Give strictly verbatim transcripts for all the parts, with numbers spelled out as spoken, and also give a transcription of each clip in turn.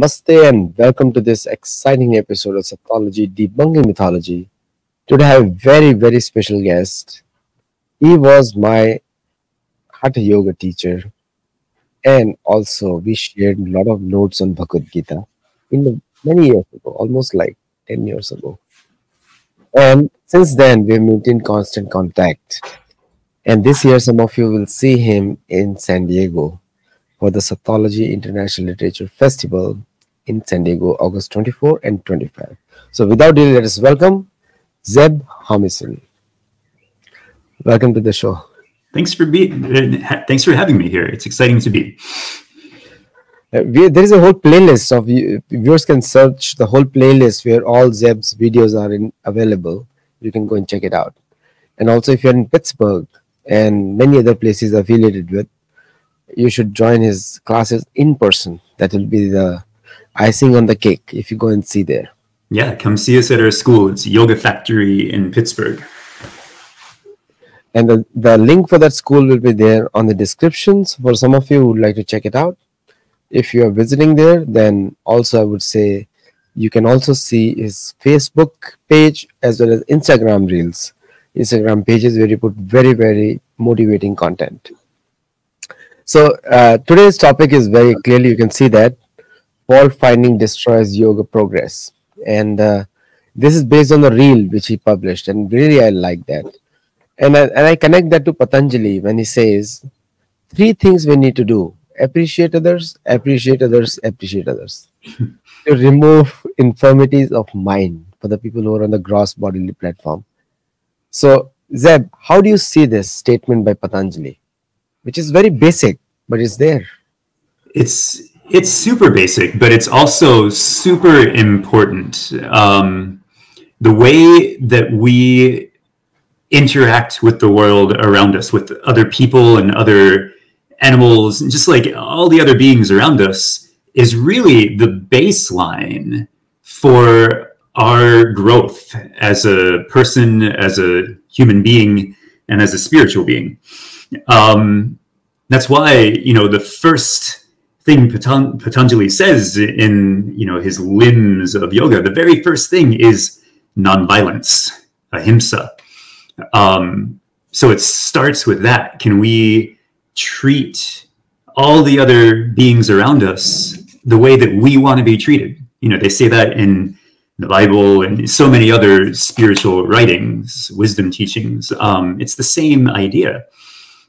Namaste and welcome to this exciting episode of Sattology Debunking Mythology. Today I have a very very special guest. He was my Hatha Yoga teacher, and also we shared a lot of notes on Bhagavad Gita in the, many years ago, almost like ten years ago. And since then we maintained constant contact. And this year some of you will see him in San Diego for the Sattology International Literature Festival in San Diego, August twenty-fourth and twenty-fifth. So without delay, let us welcome Zeb Homison. Welcome to the show. Thanks for being, thanks for having me here. It's exciting to be. Uh, we, there is a whole playlist of you. Viewers can search the whole playlist where all Zeb's videos are in, available. You can go and check it out. And also if you're in Pittsburgh and many other places affiliated with, you should join his classes in person. That will be the icing on the cake if you go and see there. Yeah, come see us at our school. It's Yoga Factory in Pittsburgh. And the, the link for that school will be there on the descriptions for some of you who would like to check it out. If you are visiting there, then also I would say you can also see his Facebook page as well as Instagram Reels. Instagram pages where you put very, very motivating content. So uh, today's topic is very clearly, you can see that fault finding destroys yoga progress. And uh, this is based on the reel which he published, and really I like that. And I, and I connect that to Patanjali when he says, three things we need to do: appreciate others, appreciate others, appreciate others. To remove infirmities of mind for the people who are on the gross bodily platform. So Zeb, how do you see this statement by Patanjali, which is very basic, but it's there? It's it's super basic, but it's also super important. Um, the way that we interact with the world around us, with other people and other animals, and just like all the other beings around us, is really the baseline for our growth as a person, as a human being, and as a spiritual being. Um, that's why, you know, the first thing Patan Patanjali says in, you know, his limbs of yoga, the very first thing is nonviolence, ahimsa. Um, so it starts with that. Can we treat all the other beings around us the way that we want to be treated? You know, they say that in the Bible and so many other spiritual writings, wisdom teachings. Um, it's the same idea.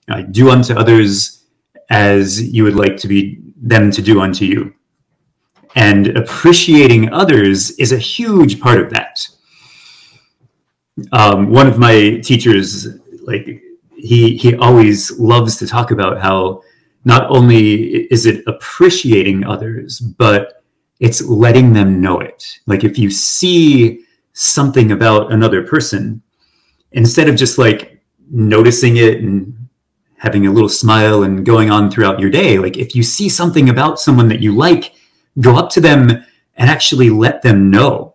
Uh, do unto others as you would like to be them to do unto you. And appreciating others is a huge part of that. Um, one of my teachers, like he, he always loves to talk about how not only is it appreciating others, but it's letting them know it. Like if you see something about another person, instead of just like noticing it and having a little smile and going on throughout your day, like if you see something about someone that you like, go up to them and actually let them know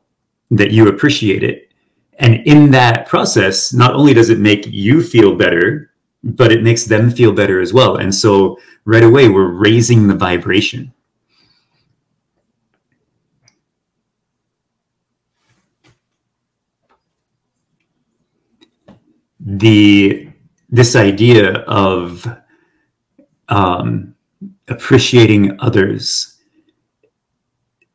that you appreciate it. And in that process, not only does it make you feel better, but it makes them feel better as well. And so right away, we're raising the vibration. The... This idea of um, appreciating others,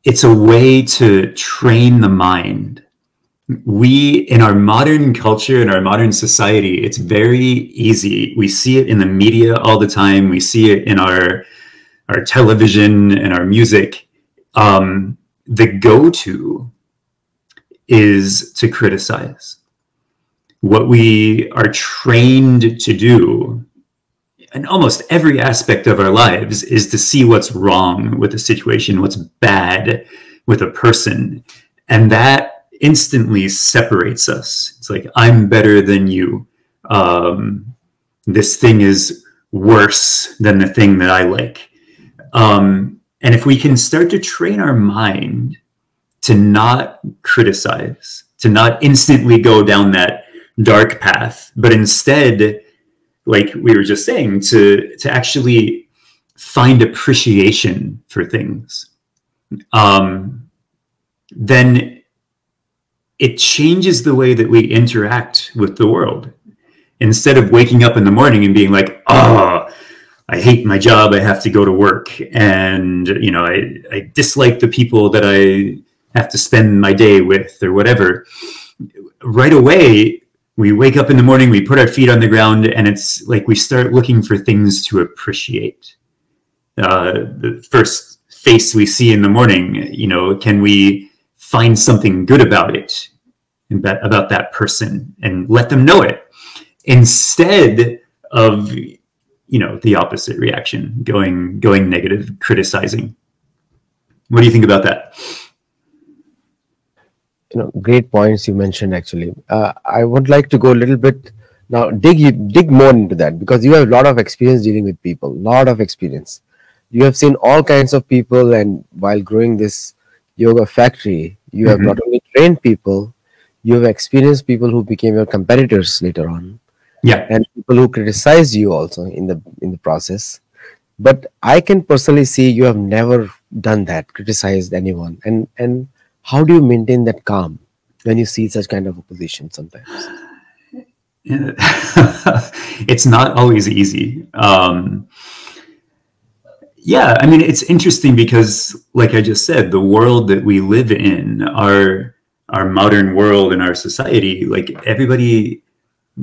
it's a way to train the mind. We, in our modern culture, in our modern society, it's very easy. We see it in the media all the time. We see it in our, our television and our music. Um, the go-to is to criticize. What we are trained to do in almost every aspect of our lives is to see what's wrong with a situation, what's bad with a person. And that instantly separates us. It's like, I'm better than you. Um, this thing is worse than the thing that I like. Um, and if we can start to train our mind to not criticize, to not instantly go down that dark path, but instead, like we were just saying, to to actually find appreciation for things, um, then it changes the way that we interact with the world. Instead of waking up in the morning and being like, oh, I hate my job, I have to go to work, and you know, I, I dislike the people that I have to spend my day with or whatever. Right away, we wake up in the morning, we put our feet on the ground, and it's like we start looking for things to appreciate. Uh, the first face we see in the morning, you know, can we find something good about it, about that person, and let them know it, instead of, you know, the opposite reaction, going, going negative, criticizing. What do you think about that? You know, great points you mentioned, actually. Uh, I would like to go a little bit now, dig, dig more into that, because you have a lot of experience dealing with people, lot of experience. You have seen all kinds of people, and while growing this yoga factory, you mm-hmm. have not only trained people, you have experienced people who became your competitors later on. Yeah. And people who criticize you also in the, in the process. But I can personally see you have never done that, criticized anyone. And, and how do you maintain that calm when you see such kind of opposition sometimes? Yeah. It's not always easy. Um, yeah, I mean, it's interesting because, like I just said, the world that we live in, our, our modern world and our society, like everybody,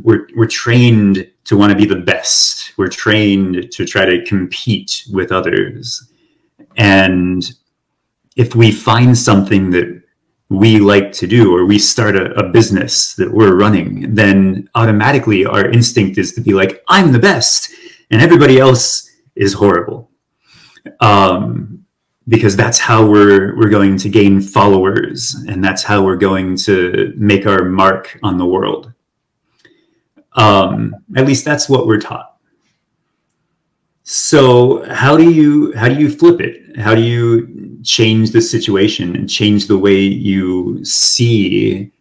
we're, we're trained to want to be the best. We're trained to try to compete with others. And if we find something that we like to do, or we start a, a business that we're running, then automatically our instinct is to be like, I'm the best and everybody else is horrible. Um, because that's how we're, we're going to gain followers, and that's how we're going to make our mark on the world. Um, at least that's what we're taught. So how do you, how do you flip it? How do you change the situation and change the way you see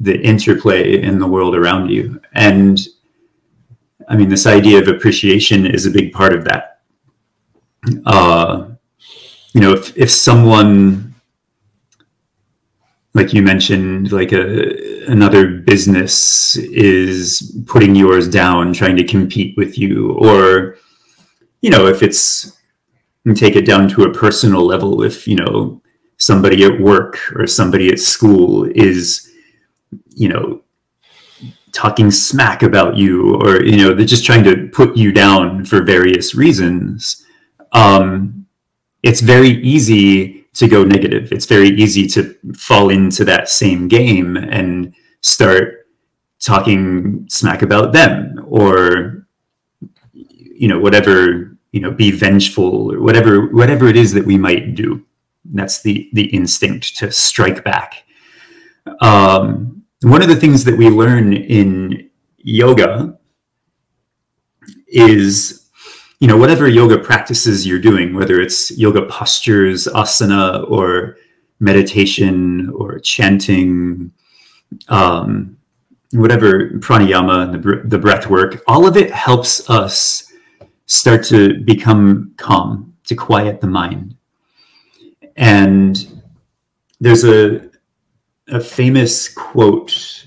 the interplay in the world around you? And I mean, this idea of appreciation is a big part of that. Uh, you know, if, if someone, like you mentioned, like a, another business is putting yours down, trying to compete with you, or, you know, if it's, and take it down to a personal level, if, you know, somebody at work or somebody at school is, you know, talking smack about you, or, you know, they're just trying to put you down for various reasons, um, it's very easy to go negative. It's very easy to fall into that same game and start talking smack about them, or, you know, whatever, you know, be vengeful, or whatever, whatever it is that we might do. That's the, the instinct to strike back. Um, one of the things that we learn in yoga is, you know, whatever yoga practices you're doing, whether it's yoga postures, asana, or meditation, or chanting, um, whatever, pranayama, the, br the breath work, all of it helps us start to become calm, to quiet the mind. And there's a, a famous quote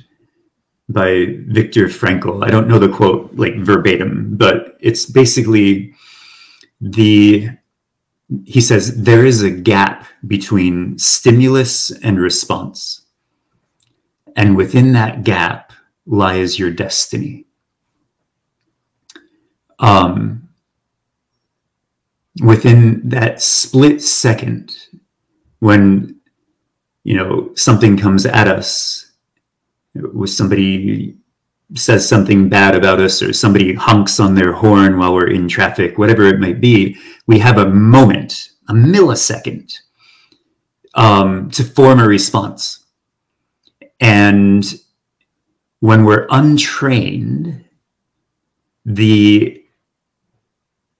by Viktor Frankl. I don't know the quote like verbatim, but it's basically the, he says, there is a gap between stimulus and response. And within that gap lies your destiny. Um, within that split second when, you know, something comes at us, with somebody says something bad about us, or somebody honks on their horn while we're in traffic, whatever it might be, we have a moment, a millisecond, um, to form a response. And when we're untrained, the,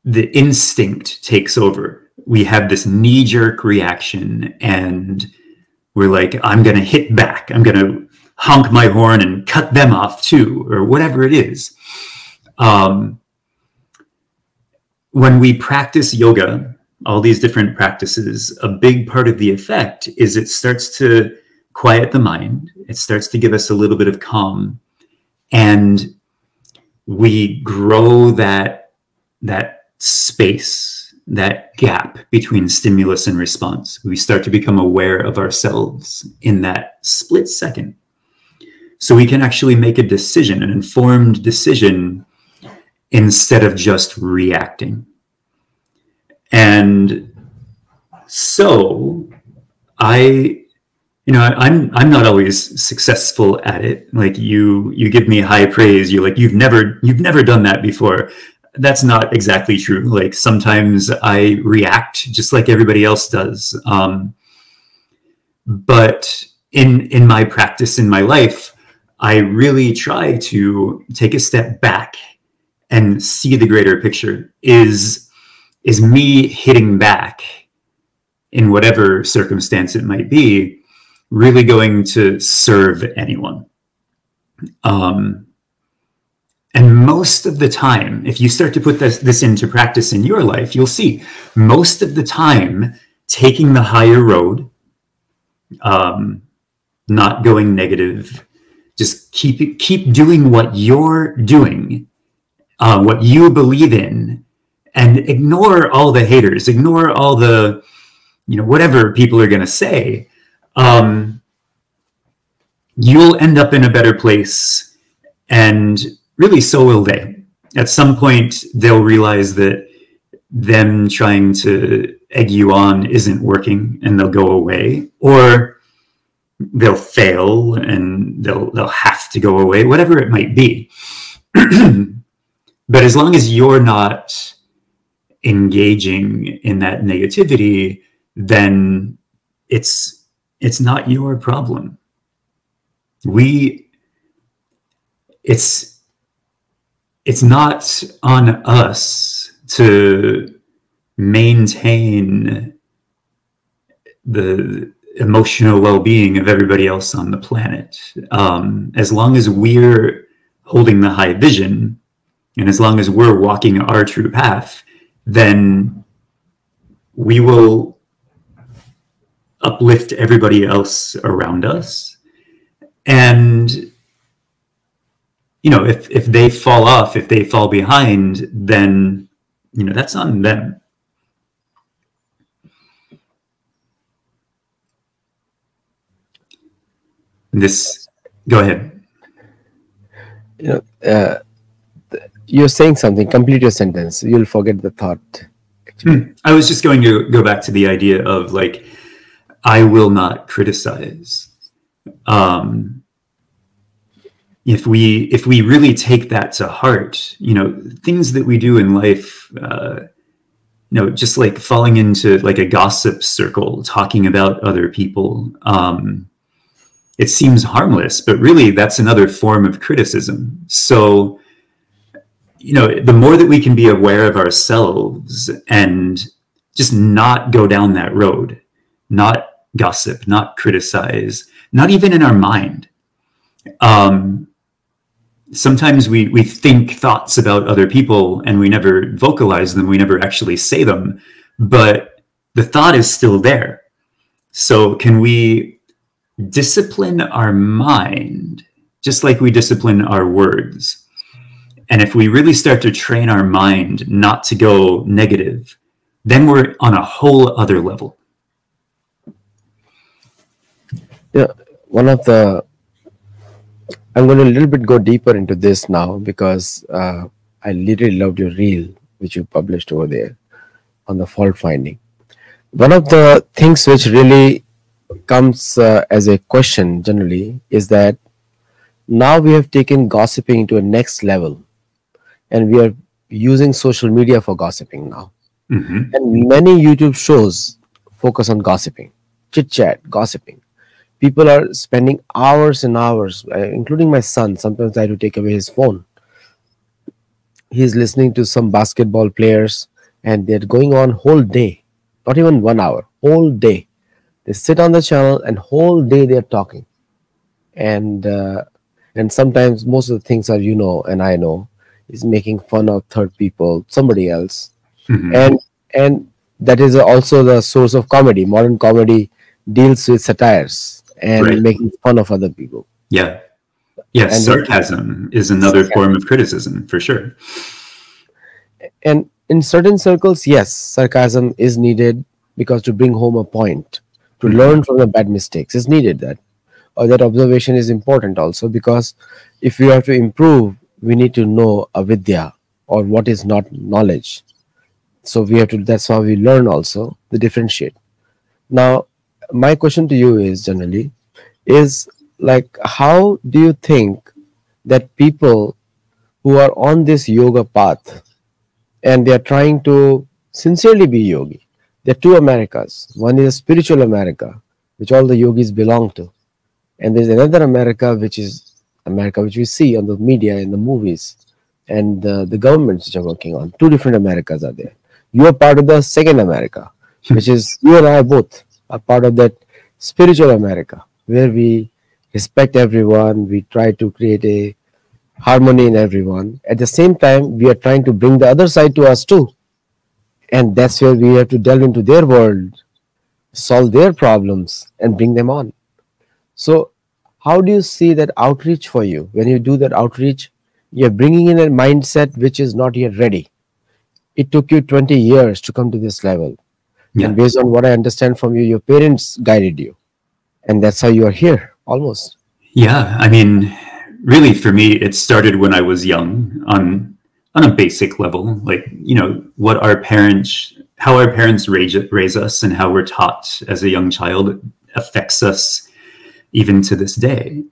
the instinct takes over. We have this knee-jerk reaction, and we're like, I'm going to hit back. I'm going to honk my horn and cut them off too, or whatever it is. Um, when we practice yoga all these different practices, a big part of the effect is it starts to quiet the mind. It starts to give us a little bit of calm, and we grow that, that space, that gap between stimulus and response. We start to become aware of ourselves in that split second. So we can actually make a decision, an informed decision, instead of just reacting. And so I, you know, I'm, I'm not always successful at it. Like you, you give me high praise. You're like, you've never, you've never done that before. That's not exactly true. Like sometimes I react just like everybody else does. Um, but in, in my practice, in my life, I really try to take a step back and see the greater picture. Is is me hitting back in whatever circumstance it might be really going to serve anyone? Um, and most of the time, if you start to put this, this into practice in your life, you'll see most of the time taking the higher road, um, not going negative, just keep, keep doing what you're doing, uh, what you believe in, and ignore all the haters, ignore all the, you know, whatever people are going to say, um, you'll end up in a better place, and really so will they. At some point, they'll realize that them trying to egg you on isn't working, and they'll go away, or they'll fail, and they'll, they'll have to go away, whatever it might be. But as long as you're not engaging in that negativity, then it's it's not your problem. We it's it's not on us to maintain the emotional well-being of everybody else on the planet. Um, as long as we're holding the high vision, and as long as we're walking our true path, then we will uplift everybody else around us. And, you know, if, if they fall off, if they fall behind, then, you know, that's on them. This, go ahead. You know, uh, you're saying something, complete your sentence. You'll forget the thought. Hmm. I was just going to go back to the idea of, like, I will not criticize. Um, if we, if we really take that to heart, you know, things that we do in life, uh, you know, just like falling into like a gossip circle, talking about other people, um, it seems harmless, but really that's another form of criticism. So, you know, the more that we can be aware of ourselves and just not go down that road, not gossip, not criticize, not even in our mind. Um, sometimes we, we think thoughts about other people and we never vocalize them. We never actually say them, but the thought is still there. So can we discipline our mind just like we discipline our words? And if we really start to train our mind not to go negative, then we're on a whole other level. Yeah, one of the, I'm going to a little bit go deeper into this now, because uh, I literally loved your reel, which you published over there on the fault finding. One of the things which really comes uh, as a question generally is that now we have taken gossiping to a next level. And we are using social media for gossiping now. Mm-hmm. And many YouTube shows focus on gossiping, chit-chat, gossiping. People are spending hours and hours, including my son. Sometimes I do take away his phone. He's listening to some basketball players, and they're going on whole day, not even one hour, whole day. They sit on the channel and whole day they're talking. And, uh, and sometimes most of the things are, you know, and I know, is making fun of third people, somebody else. Mm-hmm. And and that is also the source of comedy. Modern comedy deals with satires and right. making fun of other people. Yeah. Yes, and sarcasm is another sarcasm. form of criticism, for sure. And in certain circles, yes, sarcasm is needed, because to bring home a point, to mm-hmm. learn from the bad mistakes is needed. That or that observation is important also, because if we have to improve, we need to know avidya, or what is not knowledge. So we have to, that's how we learn also, to differentiate. Now, my question to you is generally, is like, how do you think that people who are on this yoga path and they are trying to sincerely be yogi, there are two Americas. One is a spiritual America, which all the yogis belong to. And there's another America, which is America, which we see on the media and the movies and uh, the governments which are working on. Two different Americas are there. You are part of the second America, which is you and I both are part of that spiritual America, where we respect everyone. We try to create a harmony in everyone. At the same time, we are trying to bring the other side to us too. And that's where we have to delve into their world, solve their problems, and bring them on. So how do you see that outreach for you? When you do that outreach, you're bringing in a mindset which is not yet ready. It took you twenty years to come to this level. Yeah. And based on what I understand from you, your parents guided you. And that's how you are here, almost. Yeah, I mean, really for me, it started when I was young on, on a basic level. Like, you know, what our parents, how our parents raise, raise us and how we're taught as a young child affects us even to this day.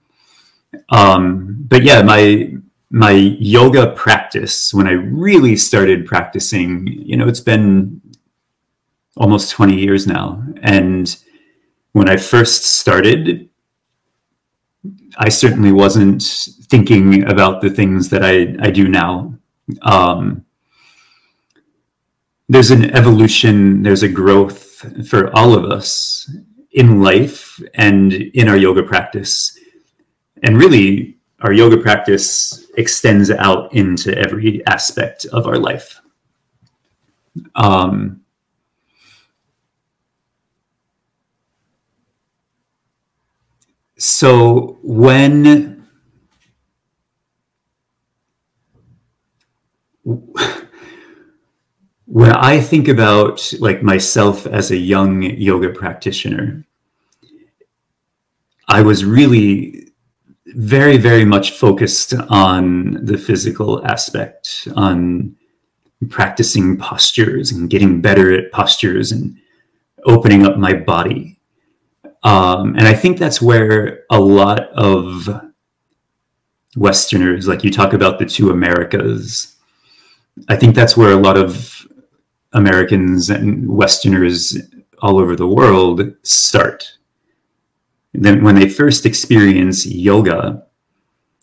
Um, but yeah, my... my yoga practice, when I really started practicing, you know, it's been almost twenty years now. And when I first started, I certainly wasn't thinking about the things that I, I do now. Um, there's an evolution, there's a growth for all of us in life and in our yoga practice. And really, our yoga practice extends out into every aspect of our life. Um, so when, when I think about like myself as a young yoga practitioner, I was really very, very much focused on the physical aspect, on practicing postures and getting better at postures and opening up my body. Um, and I think that's where a lot of Westerners, like you talk about the two Americas, I think that's where a lot of Americans and Westerners all over the world start. Then when they first experience yoga,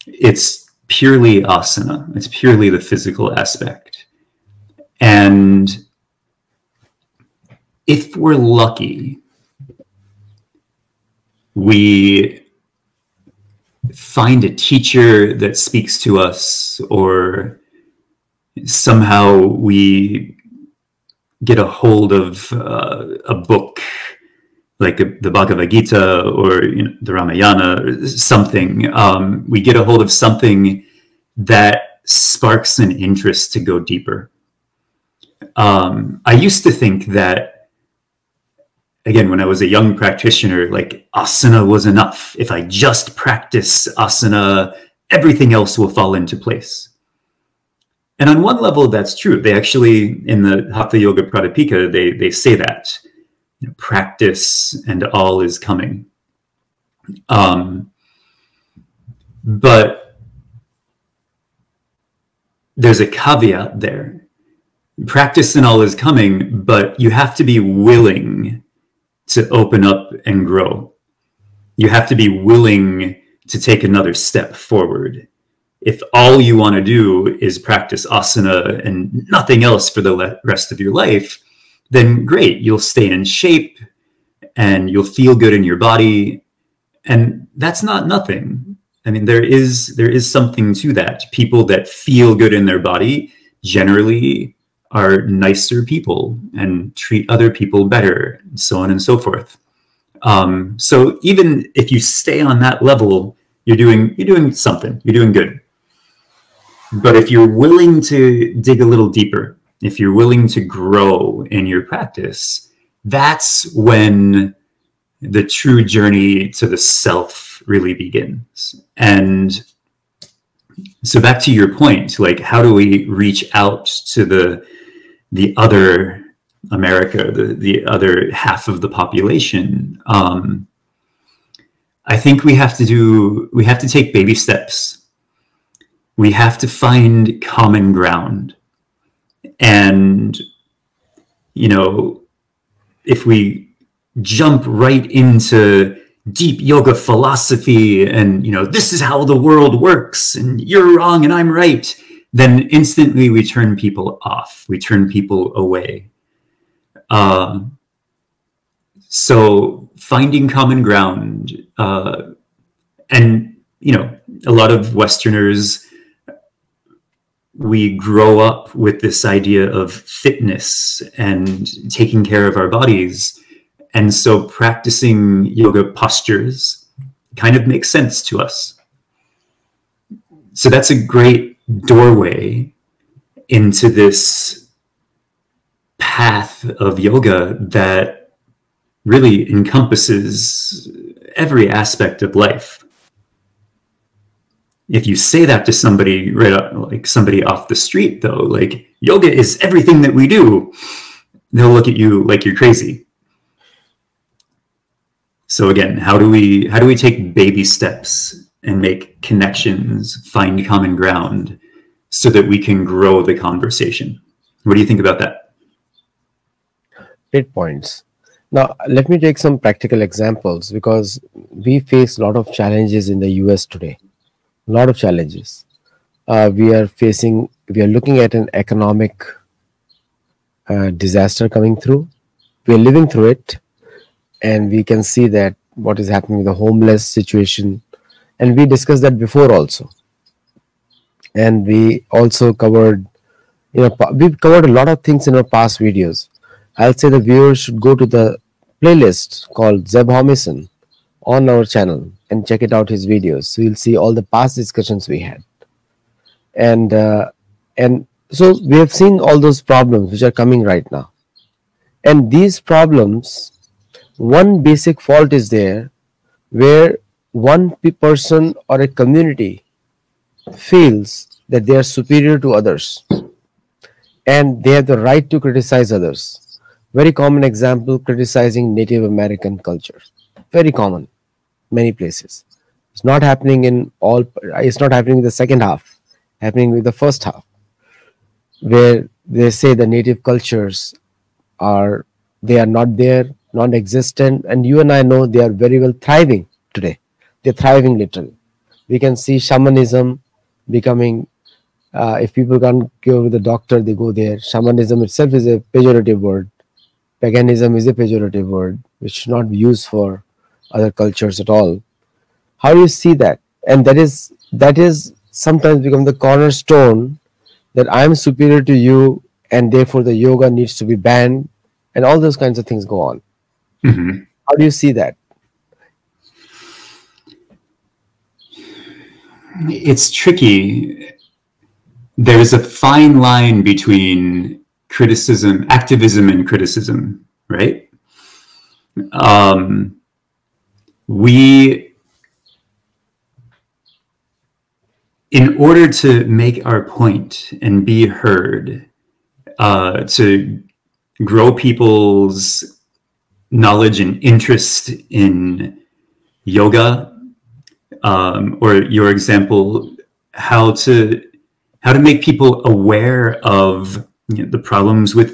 it's purely asana. It's purely the physical aspect. And if we're lucky, we find a teacher that speaks to us, or somehow we get a hold of uh, a book, like the Bhagavad Gita or, you know, the Ramayana or something. Um, we get a hold of something that sparks an interest to go deeper. Um, I used to think that, again, when I was a young practitioner, like asana was enough. If I just practice asana, everything else will fall into place. And on one level, that's true. They actually, in the Hatha Yoga Pradipika, they, they say that. Practice and all is coming. Um, but there's a caveat there. Practice and all is coming, but you have to be willing to open up and grow. You have to be willing to take another step forward. If all you want to do is practice asana and nothing else for the rest of your life, then great, you'll stay in shape and you'll feel good in your body. And that's not nothing. I mean, there is, there is something to that. People that feel good in their body generally are nicer people and treat other people better, and so on and so forth. Um, so even if you stay on that level, you're doing, you're doing something, you're doing good. But if you're willing to dig a little deeper, if you're willing to grow in your practice, that's when the true journey to the self really begins. And so back to your point, like, how do we reach out to the, the other America, the, the other half of the population? Um, I think we have to do, we have to take baby steps. We have to find common ground. And, you know, if we jump right into deep yoga philosophy and, you know, this is how the world works and you're wrong and I'm right, then instantly we turn people off. We turn people away. Uh, so finding common ground, uh, and, you know, a lot of Westerners, we grow up with this idea of fitness and taking care of our bodies. And so practicing yoga postures kind of makes sense to us. So that's a great doorway into this path of yoga that really encompasses every aspect of life. If you say that to somebody, right, like somebody off the street, though, like, yoga is everything that we do, they'll look at you like you're crazy. So again, how do we how do we take baby steps and make connections, find common ground, so that we can grow the conversation? What do you think about that? Great points. Now, let me take some practical examples, because we face a lot of challenges in the U S today. A lot of challenges uh, we are facing. We are looking at an economic uh, disaster coming through. We are living through it, and we can see that what is happening with the homeless situation, and we discussed that before also. And we also covered, you know, we've covered a lot of things in our past videos. I'll say the viewers should go to the playlist called Zeb Homison on our channel and check it out, his videos. So you'll see all the past discussions we had. And uh, and so we have seen all those problems which are coming right now. And these problems, one basic fault is there where one person or a community feels that they are superior to others and they have the right to criticize others. Very common example, criticizing Native American culture. Very common. Many places. It's not happening in all, it's not happening in the second half, happening with the first half, where they say the native cultures are, they are not there, non-existent, and you and I know they are very well thriving today. They're thriving literally. We can see shamanism becoming, uh, if people can't go with the doctor, they go there. Shamanism itself is a pejorative word. Paganism is a pejorative word, which should not be used for other cultures at all. How do you see that? And that is that is sometimes become the cornerstone that I'm superior to you and therefore the yoga needs to be banned, and all those kinds of things go on. Mm-hmm. How do you see that? It's tricky. There's a fine line between criticism, activism and criticism, right? Um, We, in order to make our point and be heard, uh, to grow people's knowledge and interest in yoga, um, or your example, how to how to make people aware of, you know, the problems with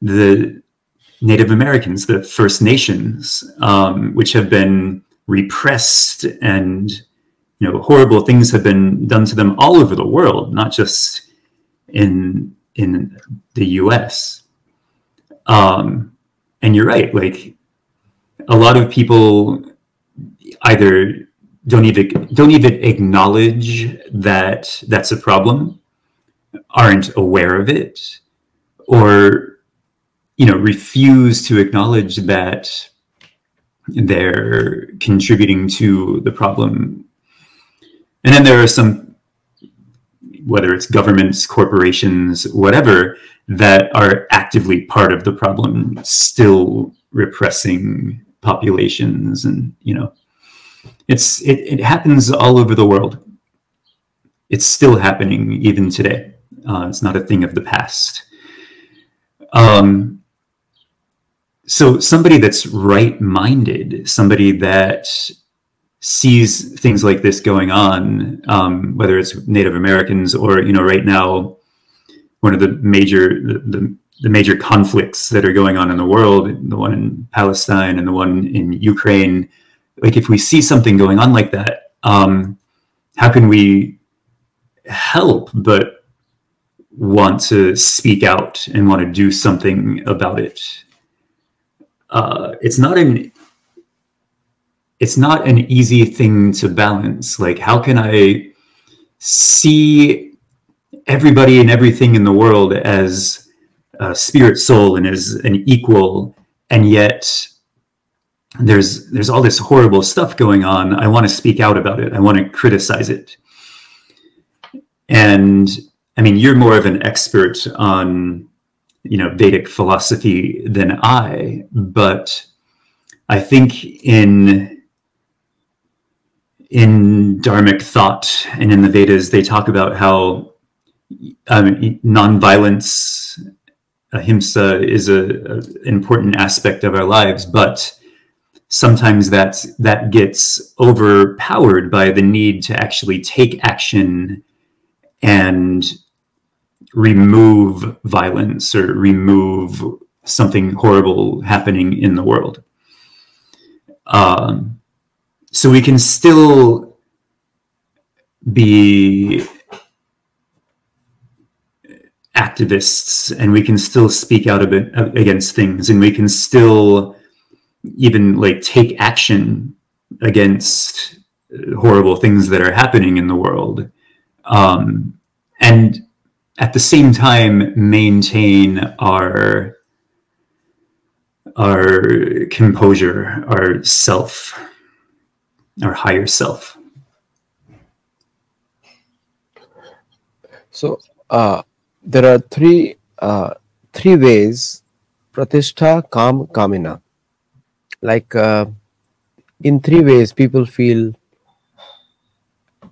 the Native Americans, the First Nations, um, which have been repressed, and, you know, horrible things have been done to them all over the world, not just in in the U S. Um, and you're right, like, a lot of people either don't even don't even acknowledge that that's a problem, aren't aware of it, or, you know, refuse to acknowledge that they're contributing to the problem. And then there are some, whether it's governments, corporations, whatever, that are actively part of the problem, still repressing populations. And, you know, it's, it, it happens all over the world. It's still happening even today. Uh, it's not a thing of the past. Um, so somebody that's right-minded, somebody that sees things like this going on, um, whether it's Native Americans or, you know, right now, one of the major, the, the, the major conflicts that are going on in the world, the one in Palestine and the one in Ukraine, like if we see something going on like that, um, how can we help but want to speak out and want to do something about it? Uh, it's not an it's not an easy thing to balance. Like, how can I see everybody and everything in the world as a spirit soul and as an equal, and yet there's there's all this horrible stuff going on. I want to speak out about it. I want to criticize it. And I mean, you're more of an expert on, you know, Vedic philosophy than I, but I think in in Dharmic thought and in the Vedas, they talk about how um, nonviolence, ahimsa, is a, a important aspect of our lives, but sometimes that's, that gets overpowered by the need to actually take action and remove violence or remove something horrible happening in the world. Um, so we can still be activists, and we can still speak out a bit against things, and we can still even like take action against horrible things that are happening in the world. Um, and at the same time, maintain our, our composure, our self, our higher self. So, uh, there are three, uh, three ways, pratishtha, kam, kamina. Like, uh, in three ways, people feel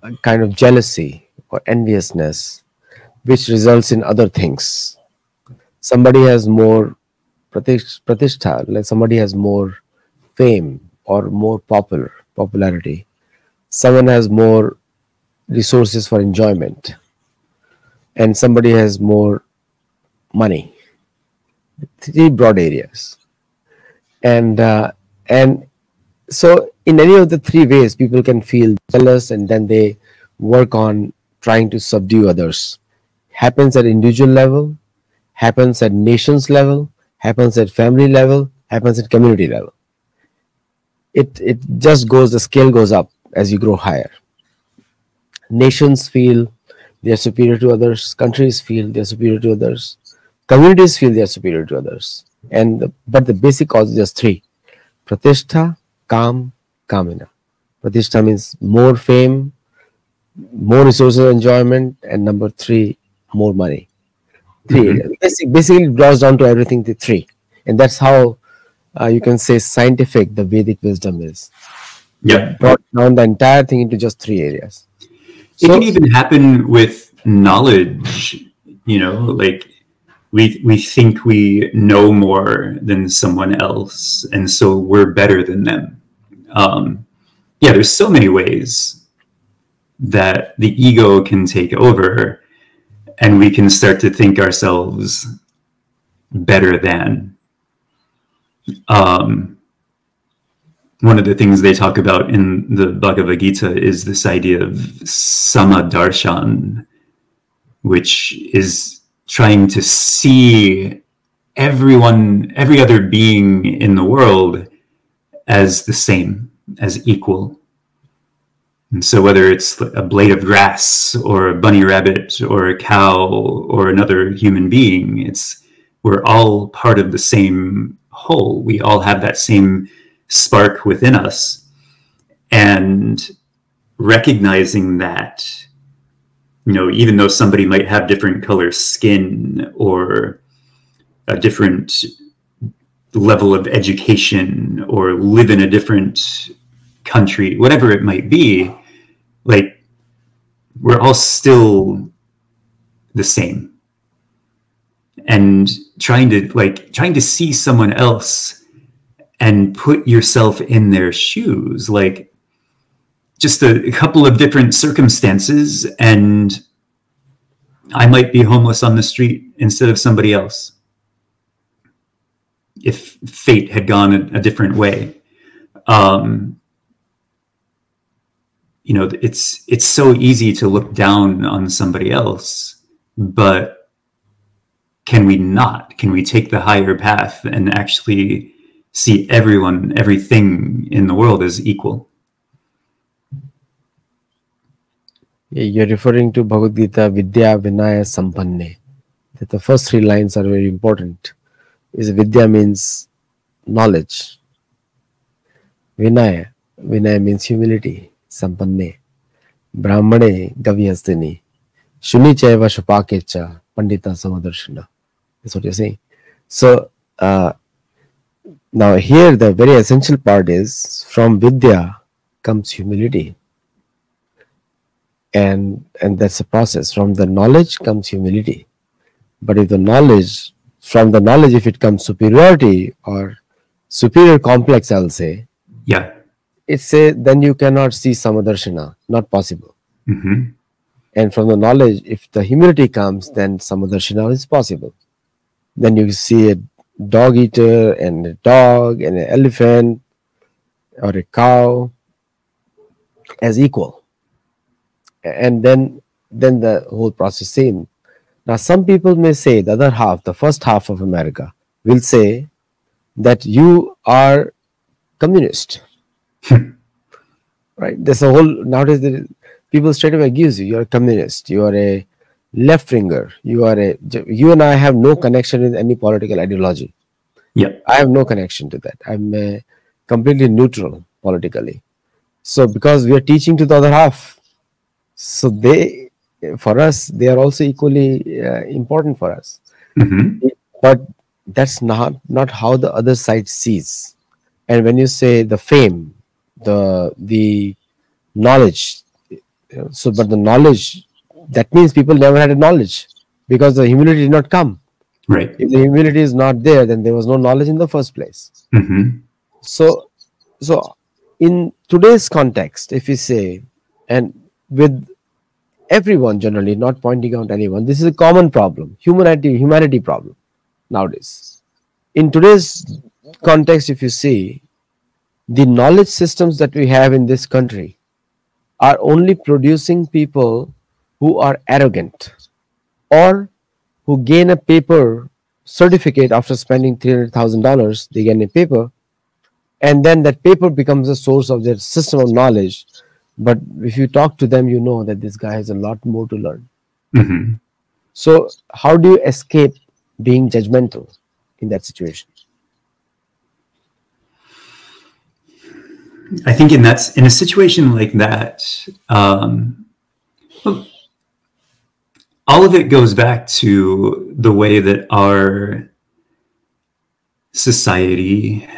a kind of jealousy or enviousness, which results in other things. Somebody has more pratishtha, like somebody has more fame or more popular popularity. Someone has more resources for enjoyment, and somebody has more money. Three broad areas, and uh, and so in any of the three ways, people can feel jealous, and then they work on trying to subdue others. Happens at individual level, happens at nations level, happens at family level, happens at community level. It, it just goes, the scale goes up as you grow higher. Nations feel they are superior to others, countries feel they are superior to others, communities feel they are superior to others. And the, but the basic cause is just three. Pratishtha, kam, kamina. Pratishtha means more fame, more resources of enjoyment, and number three, more money. Three mm-hmm. Basically, basically it draws down to everything to three, and that's how uh, you can say scientific the Vedic wisdom is. Yeah, brought down the entire thing into just three areas. It so, can even happen with knowledge. You know, like we we think we know more than someone else, and so we're better than them. Um, yeah, there's so many ways that the ego can take over, and we can start to think ourselves better than. Um, one of the things they talk about in the Bhagavad Gita is this idea of samadarshan, which is trying to see everyone, every other being in the world as the same, as equal. And so whether it's a blade of grass or a bunny rabbit or a cow or another human being, it's we're all part of the same whole. We all have that same spark within us. And recognizing that, you know, even though somebody might have different color skin or a different level of education or live in a different country, whatever it might be, like, we're all still the same. And trying to like trying to see someone else and put yourself in their shoes, like, just a, a couple of different circumstances, and I might be homeless on the street instead of somebody else if fate had gone a, a different way. Um, you know, it's it's so easy to look down on somebody else, but can we not? Can we take the higher path and actually see everyone, everything in the world as equal? You're referring to Bhagavad Gita, Vidya Vinaya Sampanne. That the first three lines are very important. Is Vidya means knowledge. Vinaya, Vinaya means humility. Sampanne, Brahmane, Gavyastini, Shunichaiva Shupakecha, Pandita Samadarshana. That's what you're saying. So uh, now here the very essential part is from Vidya comes humility. And and that's a process. From the knowledge comes humility. But if the knowledge, from the knowledge, if it comes superiority or superior complex, I'll say, yeah, it's a, then you cannot see samadarshana, not possible. Mm-hmm. And from the knowledge, if the humility comes, then samadarshana is possible. Then you see a dog eater and a dog and an elephant or a cow as equal. And then, then the whole process same. Now, some people may say, the other half, the first half of America, will say that you are communist, right? There's a whole, nowadays people straight away accuse you, you're a communist, you are a left-winger, you are a, you and I have no connection with any political ideology. Yeah, I have no connection to that. I'm uh, completely neutral politically. So, because we are teaching to the other half. So they, for us, they are also equally uh, important for us. Mm-hmm. But that's not, not how the other side sees. And when you say the fame, the, the knowledge, so but the knowledge, that means people never had a knowledge because the humility did not come. Right. If the humility is not there, then there was no knowledge in the first place. Mm-hmm. So, so in today's context, if we say, and with everyone generally, not pointing out anyone, this is a common problem, humanity, humanity problem nowadays. In today's context, if you see, the knowledge systems that we have in this country are only producing people who are arrogant or who gain a paper certificate after spending three hundred thousand dollars, they gain a paper, and then that paper becomes a source of their system of knowledge. But if you talk to them, you know that this guy has a lot more to learn. Mm-hmm. So how do you escape being judgmental in that situation? I think in that, in a situation like that, um, well, all of it goes back to the way that our society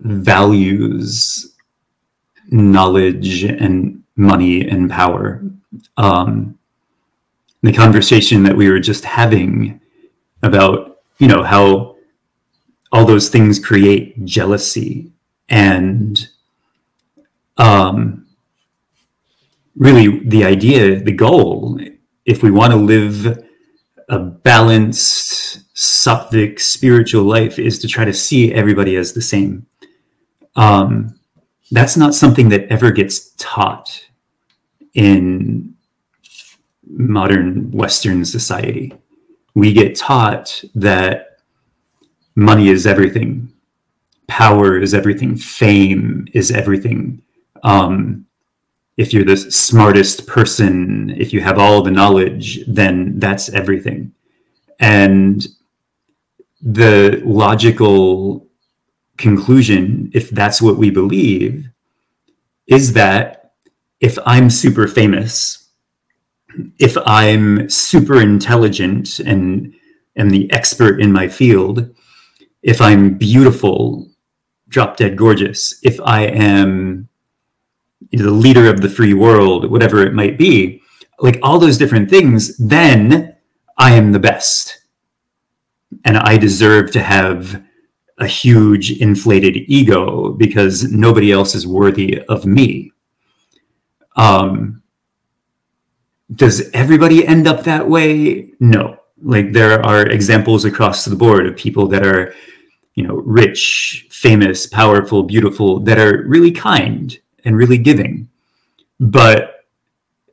values knowledge and money and power. Um, the conversation that we were just having about, you know, how all those things create jealousy and um, really the idea, the goal, if we want to live a balanced, sattvic, spiritual life, is to try to see everybody as the same. Um, That's not something that ever gets taught in modern Western society. We get taught that money is everything, power is everything, fame is everything. Um, if you're the smartest person, if you have all the knowledge, then that's everything. And the logical conclusion, if that's what we believe, is that if I'm super famous, if I'm super intelligent and am the expert in my field, if I'm beautiful, drop dead gorgeous, if I am the leader of the free world, whatever it might be, like all those different things, then I am the best. And I deserve to have a huge inflated ego because nobody else is worthy of me. Um, does everybody end up that way? No. Like there are examples across the board of people that are, you know, rich, famous, powerful, beautiful, that are really kind and really giving. But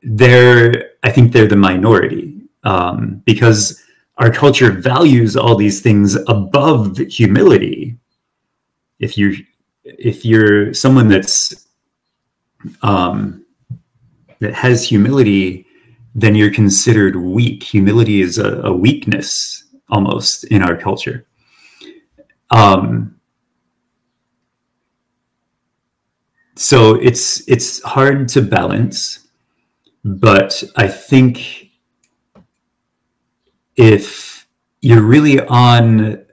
they're, I think they're the minority, um, because our culture values all these things above humility. If you're, if you're someone that's, um, that has humility, then you're considered weak. Humility is a, a weakness almost in our culture. Um, so it's, it's hard to balance, but I think if you're really on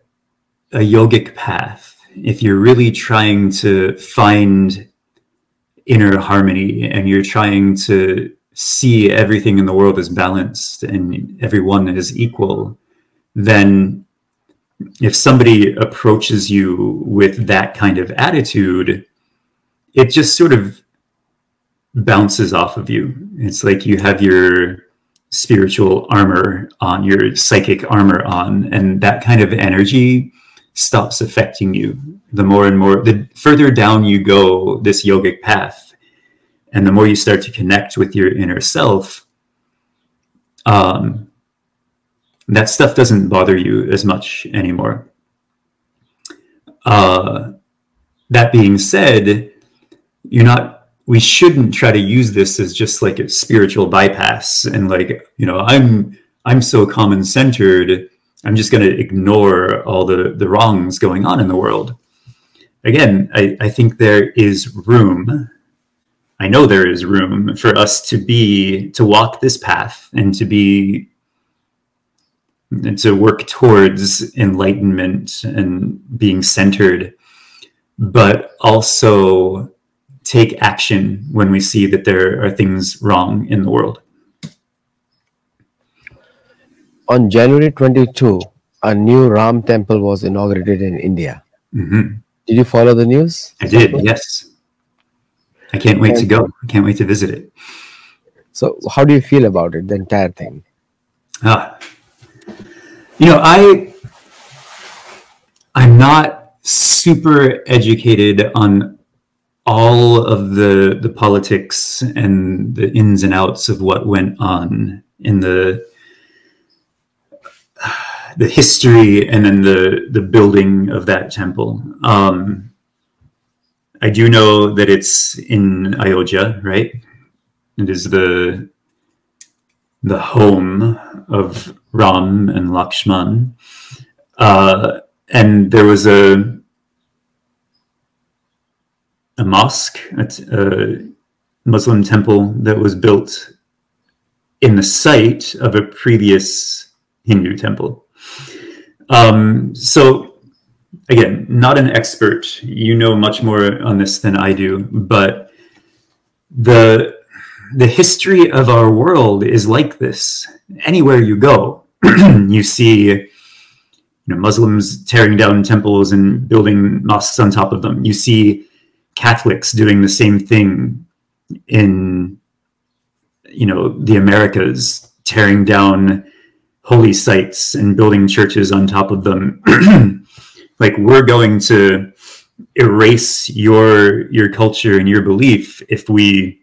a yogic path, if you're really trying to find inner harmony and you're trying to see everything in the world as balanced and everyone is equal, then if somebody approaches you with that kind of attitude, it just sort of bounces off of you. It's like you have your spiritual armor on, your psychic armor on, and that kind of energy stops affecting you. The more and more, the further down you go this yogic path, and the more you start to connect with your inner self, um, that stuff doesn't bother you as much anymore. Uh, that being said, you're not we shouldn't try to use this as just like a spiritual bypass and like, you know, I'm, I'm so common centered, I'm just going to ignore all the, the wrongs going on in the world. Again, I, I think there is room. I know there is room for us to be, to walk this path and to be, and to work towards enlightenment and being centered, but also take action when we see that there are things wrong in the world. On January twenty-second, a new Ram temple was inaugurated in India. Mm-hmm. Did you follow the news? I did, yes. I can't wait to go. I can't wait to visit it. So how do you feel about it, the entire thing? Ah, you know, I, I'm not super educated on all of the the politics and the ins and outs of what went on in the the history and then the the building of that temple. Um, I do know that it's in Ayodhya, right? It is the the home of Ram and Lakshman, uh, and there was a. a mosque, a Muslim temple that was built in the site of a previous Hindu temple. Um, so again, not an expert, you know much more on this than I do, but the, the history of our world is like this. Anywhere you go, you see you know, Muslims tearing down temples and building mosques on top of them. You see Catholics doing the same thing in, you know, the Americas, tearing down holy sites and building churches on top of them. Like, we're going to erase your your culture and your belief if we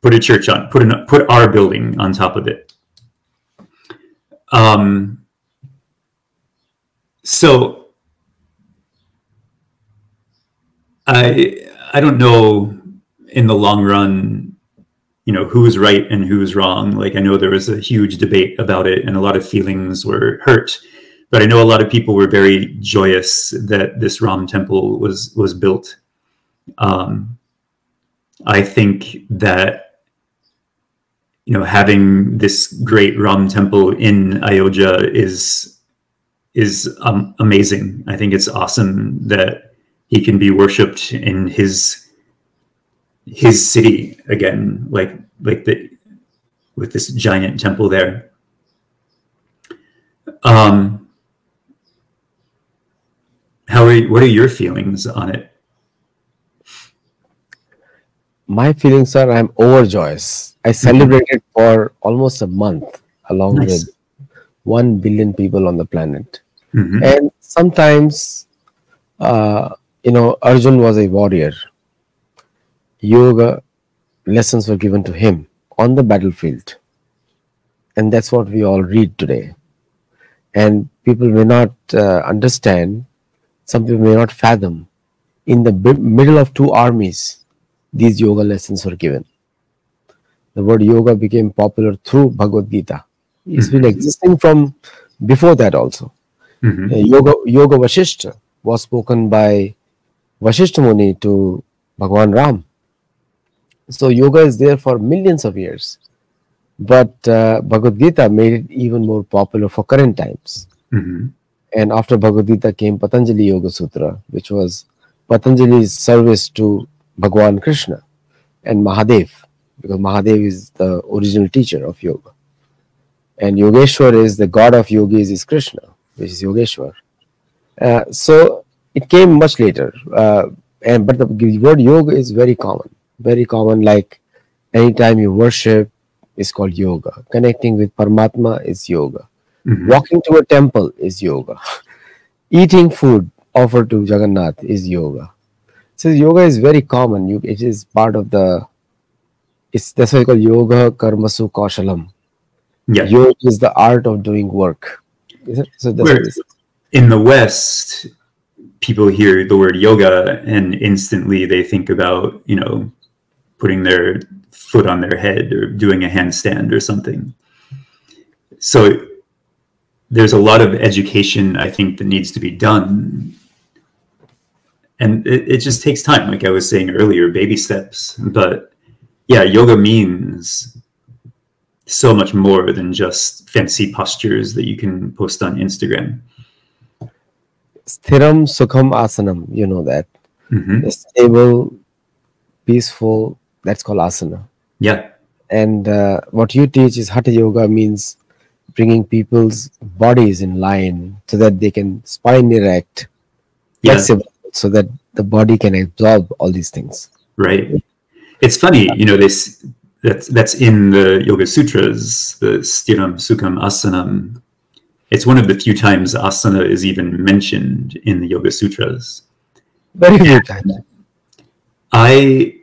put a church on, put an, put our building on top of it. Um, so. I, I don't know in the long run, you know, who's right and who's wrong. Like, I know there was a huge debate about it and a lot of feelings were hurt, But I know a lot of people were very joyous that this Ram temple was was built. Um, I think that, you know, having this great Ram temple in Ayodhya is is um, amazing. I think it's awesome that he can be worshipped in his his city again, like like the with this giant temple there. Um, how are you, what are your feelings on it? My feelings are I'm overjoyed. I celebrated mm-hmm. for almost a month along nice. with one billion people on the planet. Mm-hmm. And sometimes, uh, you know, Arjun was a warrior. Yoga lessons were given to him on the battlefield. And that's what we all read today. And people may not uh, understand, some people may not fathom, in the middle of two armies, these yoga lessons were given. The word yoga became popular through Bhagavad Gita. It's mm-hmm. been existing from before that also. Mm-hmm. uh, yoga, yoga Vashishtha was spoken by Vashishtamuni to Bhagwan Ram. So yoga is there for millions of years. But uh, Bhagavad Gita made it even more popular for current times. Mm-hmm. And after Bhagavad Gita came Patanjali Yoga Sutra, which was Patanjali's service to Bhagwan Krishna and Mahadev, because Mahadev is the original teacher of yoga. And Yogeshwar is the god of yogis, is Krishna, which is Yogeshwar. Uh, so it came much later. Uh, and But the word yoga is very common, very common, like anytime you worship, is called yoga. Connecting with Paramatma is yoga. Mm-hmm. Walking to a temple is yoga. Eating food offered to Jagannath is yoga. So yoga is very common. You, it is part of the, it's, that's why it's called yoga karmasu kaushalam. Yeah. Yoga is the art of doing work. Is it? So that's Where, in the West, people hear the word yoga and instantly they think about, you know, putting their foot on their head or doing a handstand or something. So there's a lot of education, I think, that needs to be done. And it, it just takes time, like I was saying earlier, baby steps. But yeah, yoga means so much more than just fancy postures that you can post on Instagram. Sthiram Sukham Asanam, you know that. Mm-hmm. Stable, peaceful, that's called asana. Yeah. And uh, what you teach is Hatha Yoga means bringing people's bodies in line so that they can spine erect, yeah. flexible, so that the body can absorb all these things. Right. It's funny, you know, this that's, that's in the Yoga Sutras, the Sthiram Sukham Asanam. It's one of the few times asana is even mentioned in the Yoga Sutras. Very few times. I...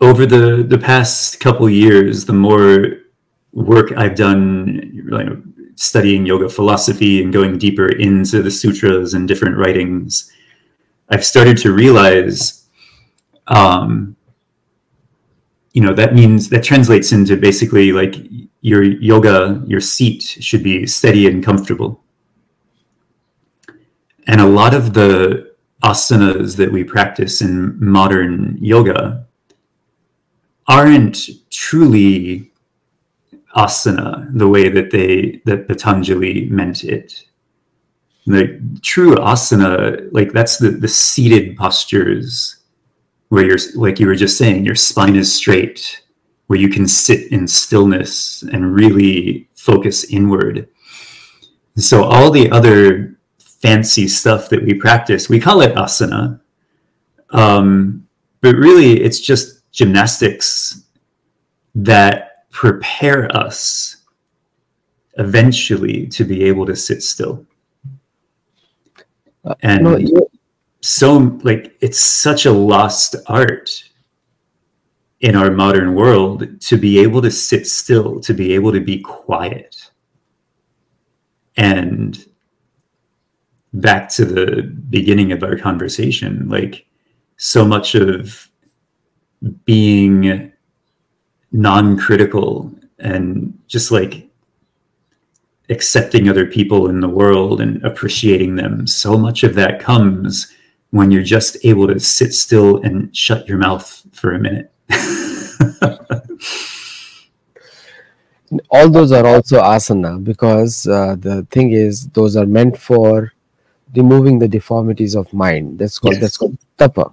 Over the, the past couple years, the more work I've done, you know, studying yoga philosophy and going deeper into the sutras and different writings, I've started to realize, um, you know, that means, that translates into basically like your yoga, your seat should be steady and comfortable. And a lot of the asanas that we practice in modern yoga aren't truly asana the way that they that Patanjali meant it. The true asana, like that's the, the seated postures where you're, like you were just saying, your spine is straight, where you can sit in stillness and really focus inward. So all the other fancy stuff that we practice, we call it asana, um, but really it's just gymnastics that prepare us eventually to be able to sit still. And no, you... so like it's such a lost art in our modern world to be able to sit still, to be able to be quiet. And back to the beginning of our conversation, like so much of being non-critical and just like accepting other people in the world and appreciating them, so much of that comes when you're just able to sit still and shut your mouth for a minute. All those are also asana, because uh, the thing is, those are meant for removing the deformities of mind. That's called, yes. that's called tapa.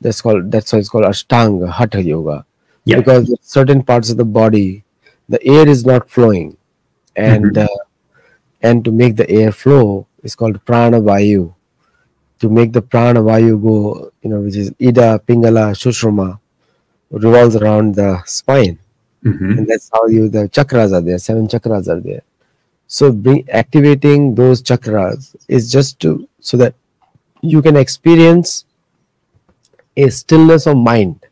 That's called, that's why it's called ashtanga hatha yoga. Yeah. Because certain parts of the body, the air is not flowing. And mm-hmm. uh, and to make the air flow is called prana vayu. To make the prana vayu go, you know, which is ida pingala shushrama, revolves around the spine. Mm-hmm. And that's how you, the chakras are there, seven chakras are there. So bring, activating those chakras is just to, so that you can experience a stillness of mind.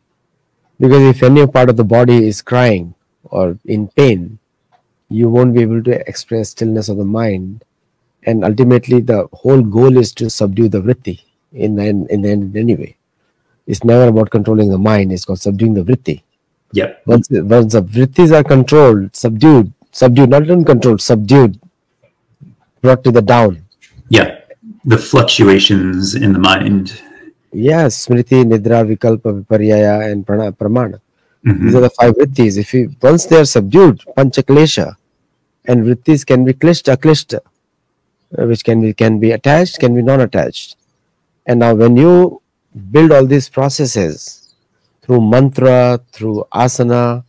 Because if any part of the body is crying or in pain, you won't be able to express stillness of the mind. And ultimately the whole goal is to subdue the vritti in the end, in the end anyway. It's never about controlling the mind, it's called subduing the vritti. Yeah. Once, once the vrittis are controlled, subdued, subdued, not uncontrolled, subdued, brought to the down. Yeah. The fluctuations in the mind. Yes, smriti, nidra, vikalpa, viparyaya, and pramana. Mm-hmm. These are the five vrittis. If you, once they are subdued, pancha klesha, and vrittis can be kleshta, kleshta, which can be can be attached, can be non-attached. And now when you build all these processes through mantra, through asana,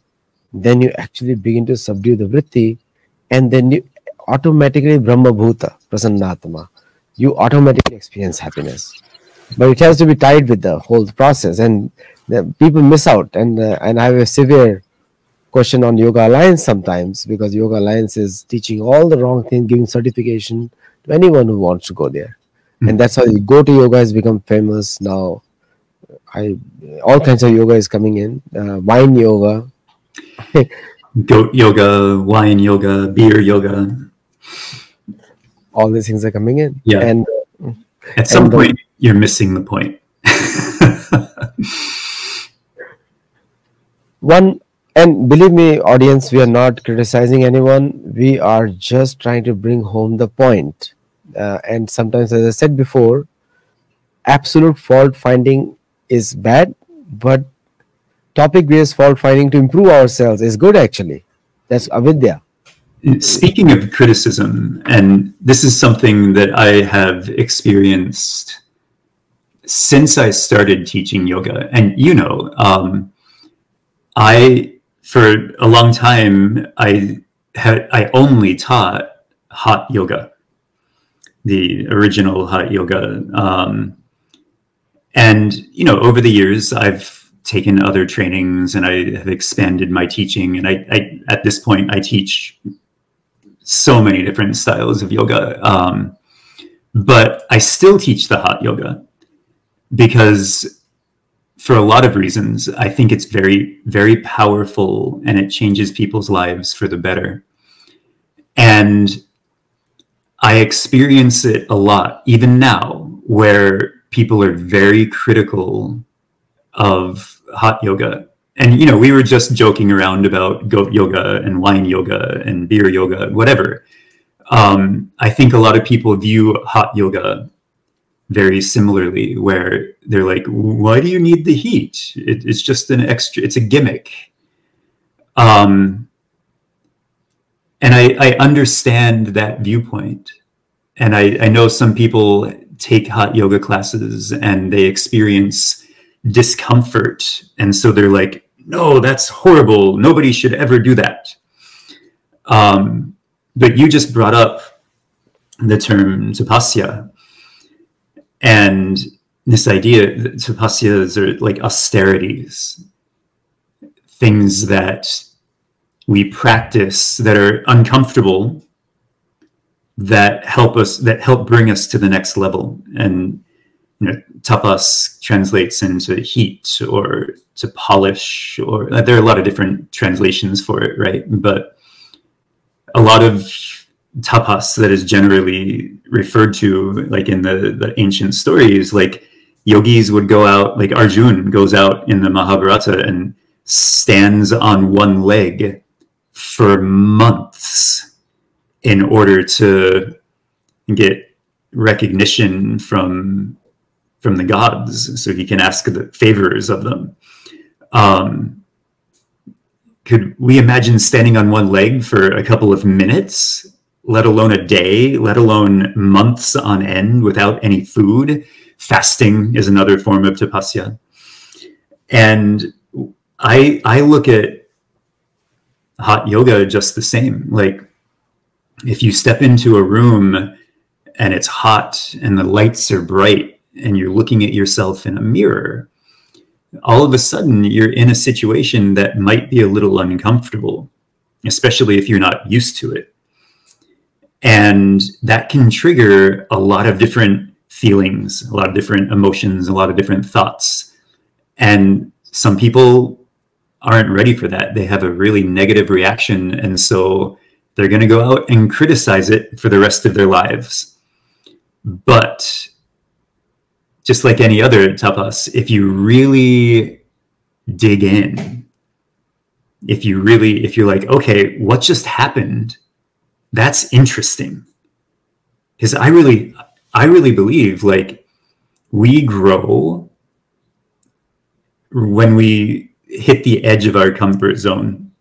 then you actually begin to subdue the vritti, and then you automatically brahma bhuta, prasannatma, you automatically experience happiness. But it has to be tied with the whole process, and the people miss out. And uh, and I have a severe question on Yoga Alliance sometimes, because Yoga Alliance is teaching all the wrong things, giving certification to anyone who wants to go there. Mm-hmm. And that's how you go to yoga has become famous now. I all kinds of yoga is coming in, uh, wine yoga, goat yoga, wine yoga, beer yoga. All these things are coming in. Yeah, and at some and point. The, You're missing the point. One, and believe me, audience, we are not criticizing anyone. We are just trying to bring home the point. Uh, and sometimes, as I said before, absolute fault finding is bad, but topic-based fault finding to improve ourselves is good, actually. That's avidya. Speaking of criticism, and this is something that I have experienced since I started teaching yoga, and you know, um, I, for a long time, I had, I only taught hot yoga, the original hot yoga. Um, and, you know, over the years, I've taken other trainings and I have expanded my teaching. And I, I at this point, I teach so many different styles of yoga. Um, but I still teach the hot yoga, because for a lot of reasons, I think it's very, very powerful and it changes people's lives for the better. And I experience it a lot, even now, where people are very critical of hot yoga. And, you know, we were just joking around about goat yoga and wine yoga and beer yoga, whatever. Um, I think a lot of people view hot yoga very similarly, where they're like, why do you need the heat? It, it's just an extra, it's a gimmick. Um, and I, I understand that viewpoint. And I, I know some people take hot yoga classes and they experience discomfort. And so they're like, no, that's horrible. Nobody should ever do that. Um, but you just brought up the term tapasya. And this idea that tapasyas are like austerities, things that we practice that are uncomfortable, that help us, that help bring us to the next level. And you know, tapas translates into heat or to polish, or there are a lot of different translations for it, right? But a lot of tapas that is generally referred to, like in the, the ancient stories, like yogis would go out, like Arjun goes out in the Mahabharata and stands on one leg for months in order to get recognition from from the gods, so he can ask the favors of them. Um, could we imagine standing on one leg for a couple of minutes, let alone a day, let alone months on end without any food? Fasting is another form of tapasya. And I, I look at hot yoga just the same. Like, if you step into a room and it's hot and the lights are bright and you're looking at yourself in a mirror, all of a sudden you're in a situation that might be a little uncomfortable, especially if you're not used to it. And that can trigger a lot of different feelings, a lot of different emotions, a lot of different thoughts. And some people aren't ready for that. They have a really negative reaction, and so they're going to go out and criticize it for the rest of their lives. But just like any other tapas, if you really dig in, if you really, if you're like, okay, what just happened? That's interesting. Because I really, I really believe, like, we grow when we hit the edge of our comfort zone,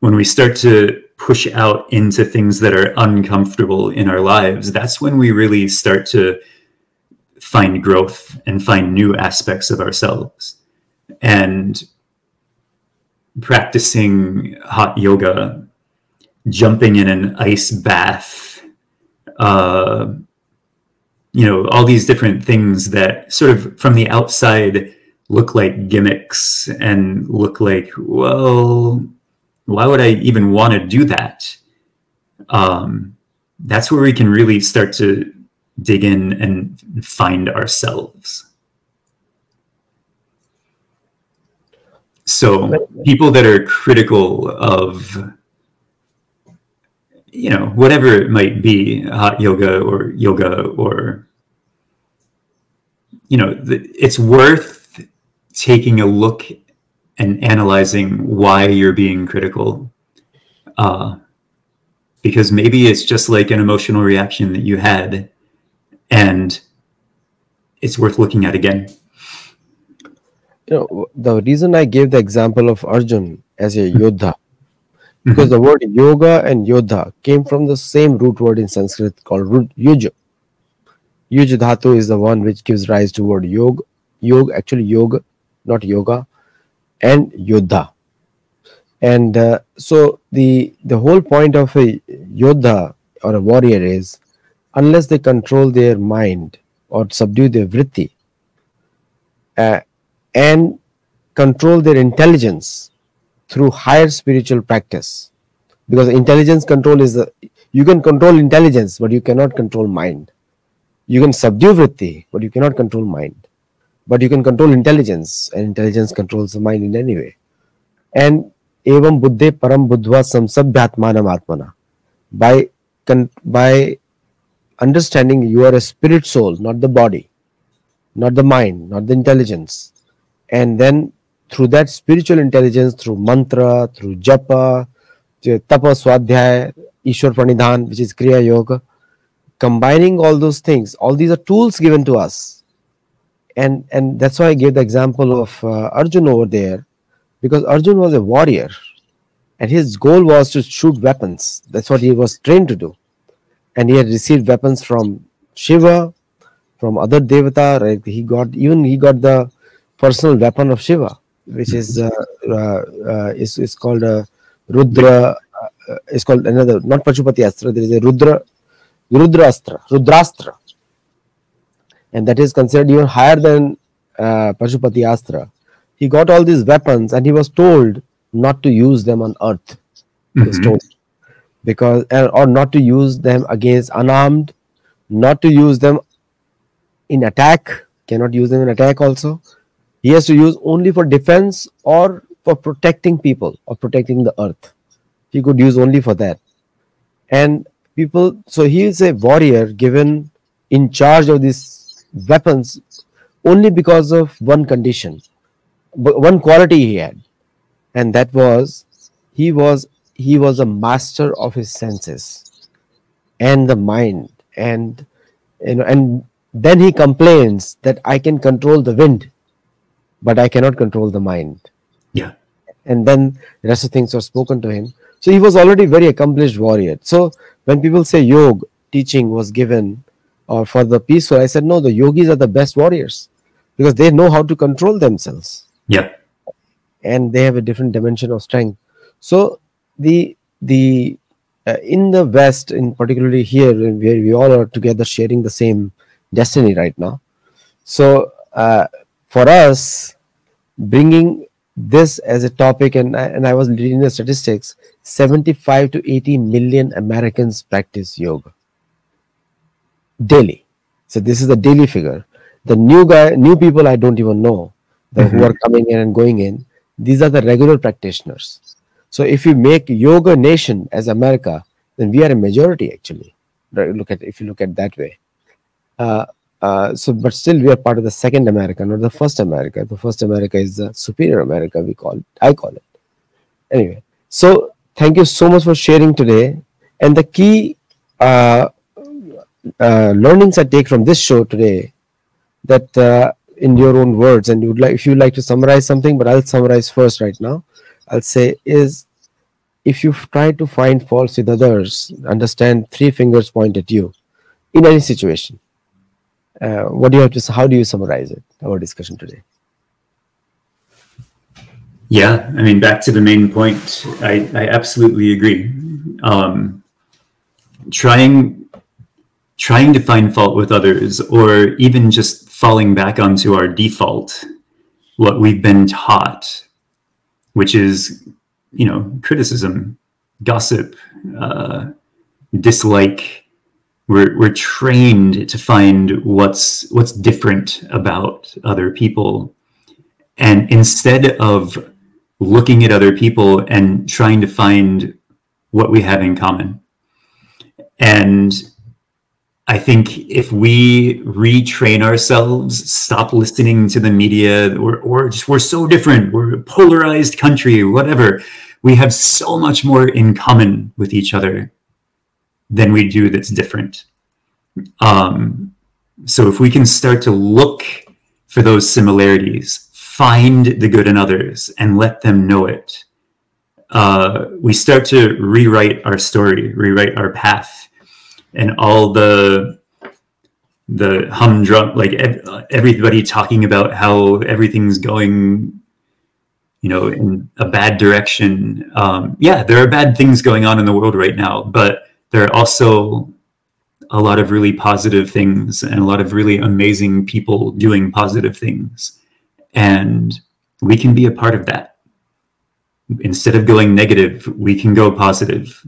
when we start to push out into things that are uncomfortable in our lives. That's when we really start to find growth and find new aspects of ourselves. And practicing hot yoga, jumping in an ice bath, uh, you know, all these different things that sort of from the outside look like gimmicks and look like, well, why would I even want to do that? Um, that's where we can really start to dig in and find ourselves. So people that are critical of, you know, whatever it might be, hot yoga or yoga or, you know, it's worth taking a look and analyzing why you're being critical. Uh, because maybe it's just like an emotional reaction that you had, and it's worth looking at again. You know, the reason I gave the example of Arjun as a yuddha, because the word yoga and yuddha came from the same root word in Sanskrit called yuj. Yuj dhatu is the one which gives rise to word yog. Yog, actually yoga, not yoga, and yuddha. And uh, so the, the whole point of a yuddha or a warrior is, unless they control their mind or subdue their vritti uh, and control their intelligence through higher spiritual practice, because intelligence control is the, you can control intelligence, but you cannot control mind. You can subdue vritti, but you cannot control mind. But you can control intelligence, and intelligence controls the mind in any way. And evam buddhe param buddhva samsabhyatmanam atmana. By, by understanding you are a spirit soul, not the body, not the mind, not the intelligence. And then through that spiritual intelligence, through mantra, through japa, tapa swadhyaya, Ishwar Pranidhan, which is Kriya Yoga, combining all those things, all these are tools given to us. And, and that's why I gave the example of uh, Arjun over there, because Arjun was a warrior and his goal was to shoot weapons. That's what he was trained to do. And he had received weapons from Shiva, from other devata, right? He got, even he got the personal weapon of Shiva, which is uh, uh, uh, is, is called uh, Rudra, uh, is called another, not Pashupati Astra, there is a Rudra, Rudra Astra, Rudrastra. And that is considered even higher than uh, Pashupati Astra. He got all these weapons and he was told not to use them on earth. Mm-hmm. He was told. Because, or not to use them against unarmed, not to use them in attack, cannot use them in attack also. He has to use only for defense or for protecting people or protecting the earth. He could use only for that. And people, so he is a warrior given in charge of these weapons only because of one condition, one quality he had. And that was, he was He was a master of his senses. and the mind, and you know, and then he complains that I can control the wind, but I cannot control the mind. Yeah. And then the rest of things are spoken to him. So he was already very accomplished warrior. So when people say yoga teaching was given or for the peaceful, I said, no, the yogis are the best warriors because they know how to control themselves. Yeah. And they have a different dimension of strength. So the, the, uh, in the West, in particularly here where we all are together sharing the same destiny right now. So uh, for us, bringing this as a topic, and I, and I was reading the statistics, seventy-five to eighty million Americans practice yoga daily. So this is the daily figure. The new guy, new people I don't even know the, mm-hmm. who are coming in and going in. These are the regular practitioners. So if you make yoga nation as America, then we are a majority actually. Right? Look at if you look at that way. Uh, uh, so, but still we are part of the second America, not the first America. The first America is the superior America. We call it. I call it. Anyway, so thank you so much for sharing today. And the key uh, uh, learnings I take from this show today, that uh, in your own words, and you would like if you like to summarize something, but I'll summarize first right now. I'll say is, if you try to find faults with others, understand three fingers point at you in any situation. Uh, what do you have to? How do you summarize it? Our discussion today. Yeah, I mean, back to the main point. I, I absolutely agree. Um, trying, trying to find fault with others, or even just falling back onto our default, what we've been taught, which is, you know, criticism, gossip, uh, dislike. We're, we're trained to find what's, what's different about other people. And instead of looking at other people and trying to find what we have in common. And I think if we retrain ourselves, stop listening to the media, or, or just we're so different, we're a polarized country, whatever, we have so much more in common with each other than we do that's different. Um, so if we can start to look for those similarities, find the good in others and let them know it, uh, we start to rewrite our story, rewrite our path, and all the the humdrum, like everybody talking about how everything's going, you know, in a bad direction. Um, yeah, there are bad things going on in the world right now, but there are also a lot of really positive things and a lot of really amazing people doing positive things. And we can be a part of that. Instead of going negative, we can go positive.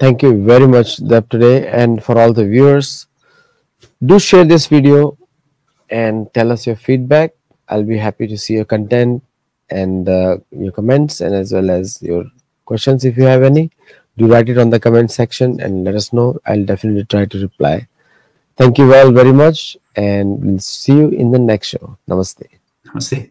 Thank you very much, Zeb, today. And for all the viewers, do share this video and tell us your feedback. I'll be happy to see your content and uh, your comments, and as well as your questions if you have any. Do write it on the comment section and let us know. I'll definitely try to reply. Thank you all very much, and we'll see you in the next show. Namaste. Namaste.